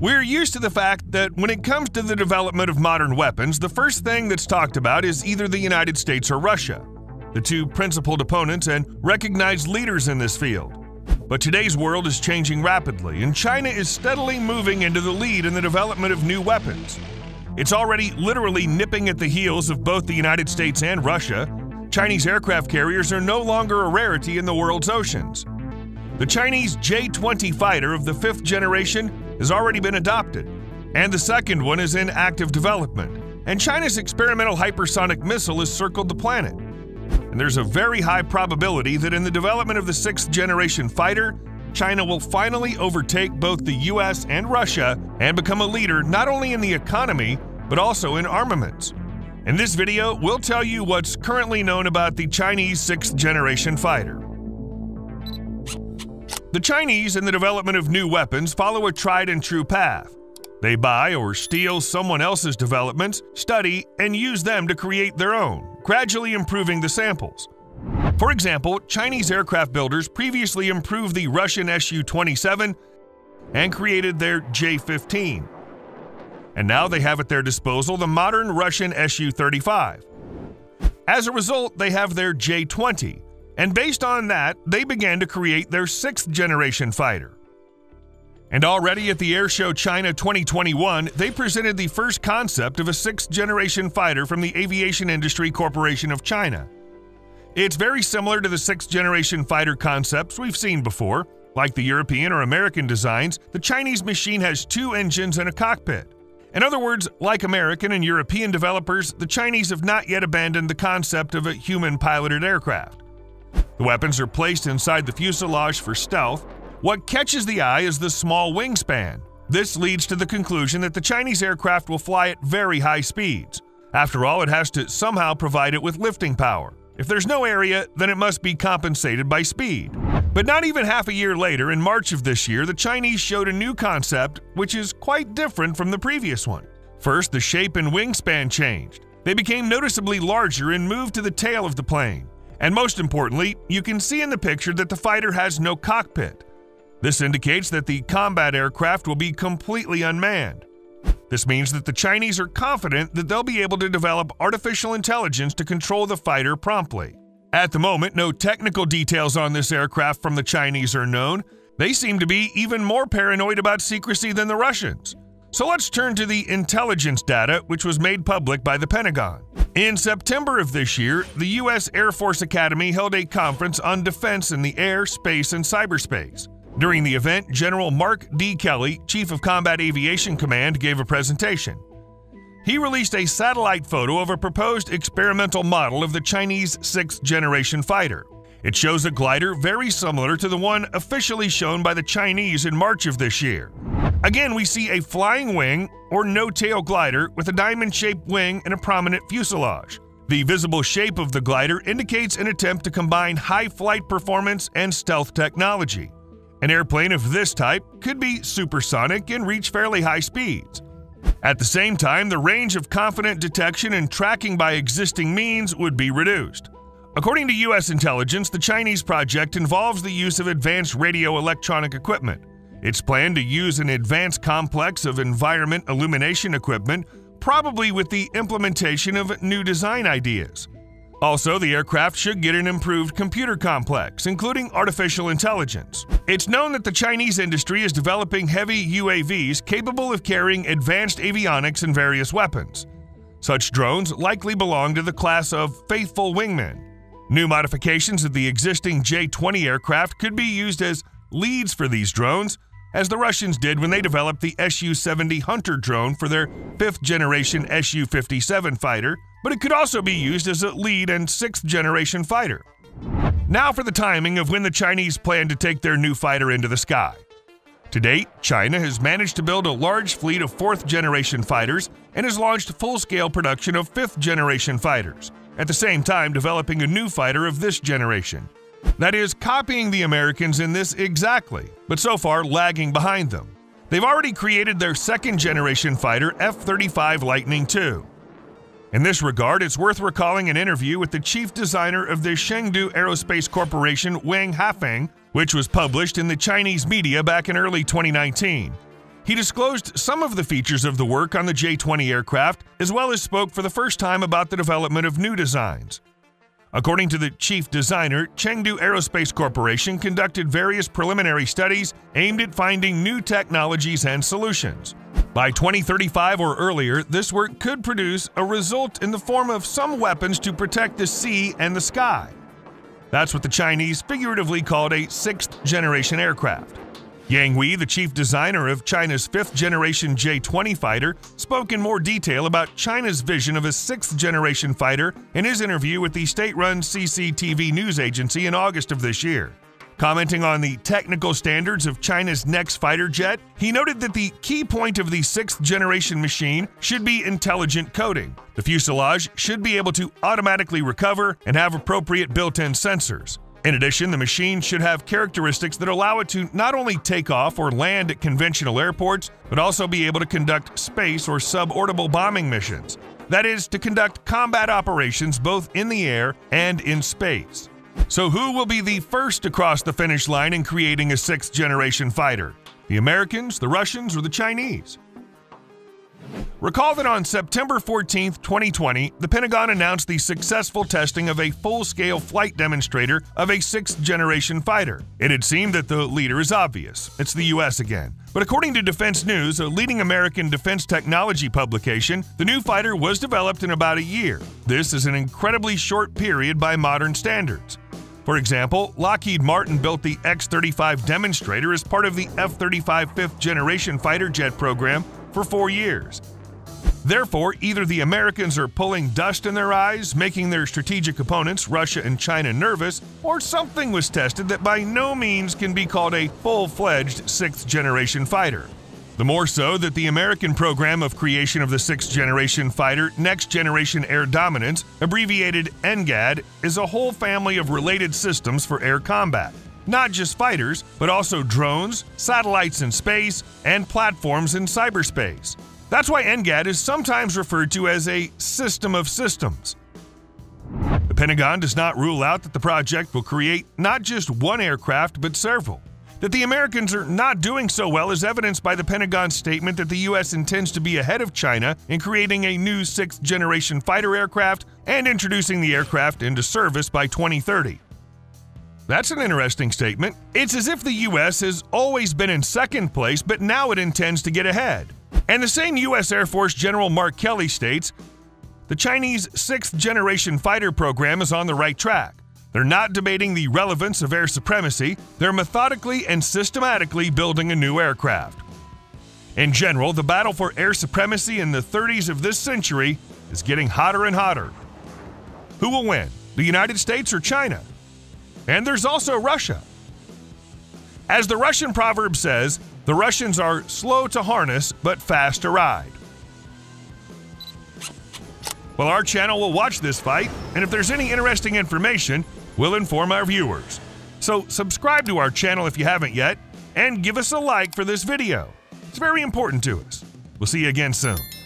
We're used to the fact that when it comes to the development of modern weapons, the first thing that's talked about is either the United States or Russia, the two principled opponents and recognized leaders in this field. But today's world is changing rapidly, and China is steadily moving into the lead in the development of new weapons. It's already literally nipping at the heels of both the United States and Russia. Chinese aircraft carriers are no longer a rarity in the world's oceans. The Chinese J-20 fighter of the 5th generation has already been adopted, and the second one is in active development, and China's experimental hypersonic missile has circled the planet. And there's a very high probability that in the development of the 6th-generation fighter, China will finally overtake both the US and Russia and become a leader not only in the economy, but also in armaments. In this video, we'll tell you what's currently known about the Chinese 6th-generation fighter. The Chinese in the development of new weapons follow a tried-and-true path. They buy or steal someone else's developments, study, and use them to create their own, gradually improving the samples. For example, Chinese aircraft builders previously improved the Russian Su-27 and created their J-15. And now they have at their disposal the modern Russian Su-35. As a result, they have their J-20, and based on that, they began to create their 6th-generation fighter. And already at the Airshow China 2021, they presented the first concept of a 6th-generation fighter from the Aviation Industry Corporation of China. It's very similar to the 6th-generation fighter concepts we've seen before. Like the European or American designs, the Chinese machine has two engines and a cockpit. In other words, like American and European developers, the Chinese have not yet abandoned the concept of a human-piloted aircraft. The weapons are placed inside the fuselage for stealth. What catches the eye is the small wingspan. This leads to the conclusion that the Chinese aircraft will fly at very high speeds. After all, it has to somehow provide it with lifting power. If there's no area, then it must be compensated by speed. But not even half a year later, in March of this year, the Chinese showed a new concept which is quite different from the previous one. First, the shape and wingspan changed. They became noticeably larger and moved to the tail of the plane. And most importantly, you can see in the picture that the fighter has no cockpit. This indicates that the combat aircraft will be completely unmanned. This means that the Chinese are confident that they'll be able to develop artificial intelligence to control the fighter promptly. At the moment, no technical details on this aircraft from the Chinese are known. They seem to be even more paranoid about secrecy than the Russians. So let's turn to the intelligence data, which was made public by the Pentagon. In September of this year, the U.S. Air Force Academy held a conference on defense in the air, space, and cyberspace. During the event, General Mark D. Kelly, Chief of Combat Aviation Command, gave a presentation. He released a satellite photo of a proposed experimental model of the Chinese 6th-generation fighter. It shows a glider very similar to the one officially shown by the Chinese in March of this year. Again, we see a flying wing or no-tail glider with a diamond-shaped wing and a prominent fuselage. The visible shape of the glider indicates an attempt to combine high flight performance and stealth technology. An airplane of this type could be supersonic and reach fairly high speeds. At the same time, the range of confident detection and tracking by existing means would be reduced. According to U.S. intelligence, the Chinese project involves the use of advanced radio electronic equipment. It's planned to use an advanced complex of environment illumination equipment, probably with the implementation of new design ideas. Also, the aircraft should get an improved computer complex, including artificial intelligence. It's known that the Chinese industry is developing heavy UAVs capable of carrying advanced avionics and various weapons. Such drones likely belong to the class of faithful wingmen. New modifications of the existing J-20 aircraft could be used as leads for these drones, as the Russians did when they developed the Su-70 Hunter drone for their 5th-generation Su-57 fighter, but it could also be used as a lead and 6th-generation fighter. Now for the timing of when the Chinese plan to take their new fighter into the sky. To date, China has managed to build a large fleet of 4th-generation fighters and has launched full-scale production of 5th-generation fighters, at the same time developing a new fighter of this generation. That is, copying the Americans in this exactly, but so far lagging behind them. They've already created their 2nd-generation fighter F-35 Lightning II. In this regard, it's worth recalling an interview with the chief designer of the Chengdu Aerospace Corporation, Wang Haifeng, which was published in the Chinese media back in early 2019. He disclosed some of the features of the work on the J-20 aircraft, as well as spoke for the first time about the development of new designs. According to the chief designer, Chengdu Aerospace Corporation conducted various preliminary studies aimed at finding new technologies and solutions. By 2035 or earlier, this work could produce a result in the form of some weapons to protect the sea and the sky. That's what the Chinese figuratively called a sixth-generation aircraft. Yang Wei, the chief designer of China's fifth-generation J-20 fighter, spoke in more detail about China's vision of a sixth-generation fighter in his interview with the state-run CCTV news agency in August of this year. Commenting on the technical standards of China's next fighter jet, he noted that the key point of the sixth-generation machine should be intelligent coding. The fuselage should be able to automatically recover and have appropriate built-in sensors. In addition, the machine should have characteristics that allow it to not only take off or land at conventional airports, but also be able to conduct space or suborbital bombing missions. That is, to conduct combat operations both in the air and in space. So who will be the first to cross the finish line in creating a sixth-generation fighter? The Americans, the Russians, or the Chinese? Recall that on September 14, 2020, the Pentagon announced the successful testing of a full-scale flight demonstrator of a sixth-generation fighter. It had seemed that the leader is obvious. It's the U.S. again. But according to Defense News, a leading American defense technology publication, the new fighter was developed in about a year. This is an incredibly short period by modern standards. For example, Lockheed Martin built the X-35 demonstrator as part of the F-35 fifth-generation fighter jet program for 4 years. Therefore, either the Americans are pulling dust in their eyes, making their strategic opponents, Russia and China, nervous, or something was tested that by no means can be called a full-fledged sixth-generation fighter. The more so that the American program of creation of the sixth-generation fighter Next Generation Air Dominance, abbreviated NGAD, is a whole family of related systems for air combat. Not just fighters, but also drones, satellites in space, and platforms in cyberspace. That's why NGAD is sometimes referred to as a system of systems. The Pentagon does not rule out that the project will create not just one aircraft, but several. That the Americans are not doing so well is evidenced by the Pentagon's statement that the U.S. intends to be ahead of China in creating a new sixth-generation fighter aircraft and introducing the aircraft into service by 2030. That's an interesting statement. It's as if the U.S. has always been in second place, but now it intends to get ahead. And the same U.S. Air Force General Mark Kelly states, "The Chinese sixth-generation fighter program is on the right track. They're not debating the relevance of air supremacy. They're methodically and systematically building a new aircraft." In general, the battle for air supremacy in the 30s of this century is getting hotter and hotter. Who will win, the United States or China? And there's also Russia. As the Russian proverb says, the Russians are slow to harness but fast to ride. Well, our channel will watch this fight, and if there's any interesting information, we'll inform our viewers. So subscribe to our channel if you haven't yet, and give us a like for this video. It's very important to us. We'll see you again soon.